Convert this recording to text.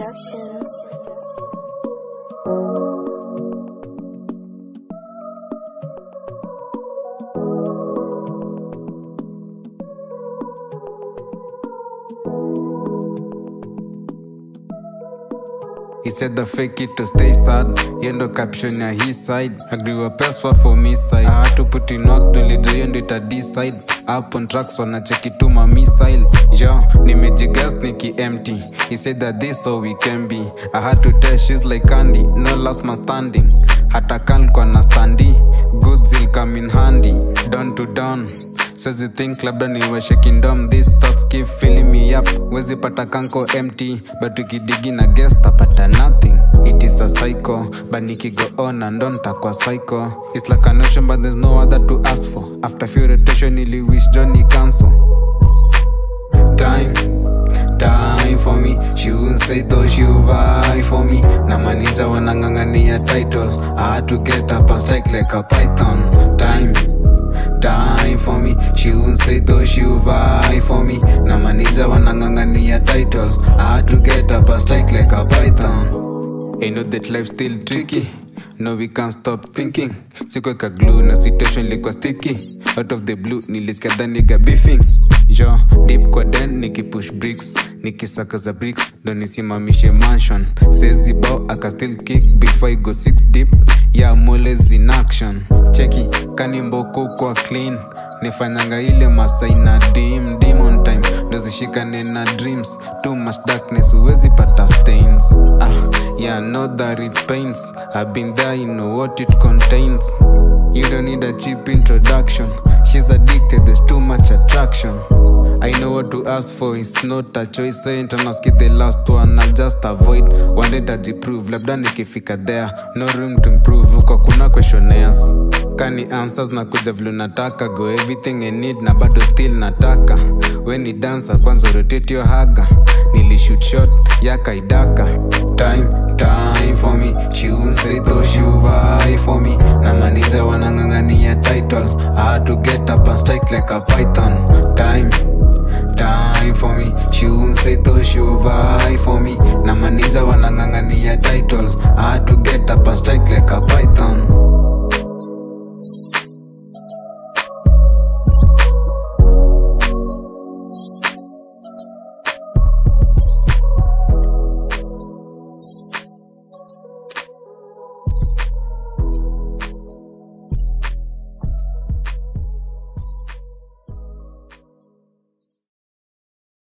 Productions. He said the fake it to stay sad, yendo caption ya his side. Agree wa peswa for me side. I had to put in work, dulizo yendo ita decide. Up on tracks wanacheki tu ma missile. Yo, nimejigas niki empty. He said that this all we can be. I had to tell she's like candy, no last man standing. Hata can't kwa na standi. Goods will come in handy, down to down. Says you think labda niwe shaking dumb. These thoughts keep filling me up. Wezi pata kanko empty, but ukidigi na guess tapata nothing. It is a psycho, but niki go on and on takwa psycho. It's like an ocean but there's no other to ask for. After few rotation ili wish Johnny cancel. Time for me. She won't say though she'll vie for me. Na manija wanangangania title. I had to get up and strike like a python. Time for me. She won't say though she'll vie for me. Na manija wanangangania title. I had to get up and strike like a python. I know that life's still tricky. No, we can't stop thinking. Siko ka glue na situation likuwa sticky. Out of the blue nilisikia that nigga beefing. Yo, deep kwa den niki push bricks. Niki saka za bricks, ndo nisimamishe mansion. Sezi bao, aka still kick before I go 6 deep. Yeah, molez in action. Cheki, kani mboko kwa clean. Nifanyanga ile masai na dim on time. Nozishikane na dreams. Too much darkness, uwezi pata stains. Yeah, I know that it pains. I've been there, you know what it contains. You don't need a cheap introduction. She's addicted, there's too much attraction. I know what to ask for, it's not a choice. I ain't tryna skip the last one, I'll just avoid. One day tajiprove, labda nikifika there. No room to improve, uko kuna questionnaires. Kani answers na kuja vile nataka. Go everything I need na bado still nataka. When you dance, kwanza rotate your haga. Nilishoot shot, yaka idaka. Time for me. She won't say though she'll vie for me. Na manija wanangangania title. I had to get up and strike like a python. Time for me. She won't say though she'll vie for me. Na manija wanangangania title. I had to get up and strike like a python.